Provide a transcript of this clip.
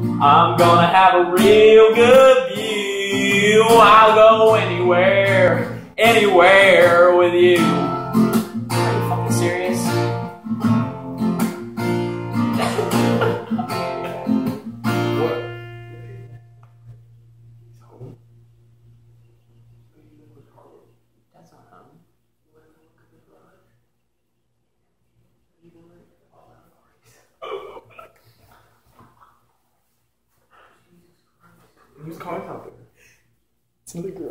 I'm gonna have a real good view. I'll go anywhere, anywhere with you. Are you fucking serious? What? That's not home. Who's calling out there? It's another girl.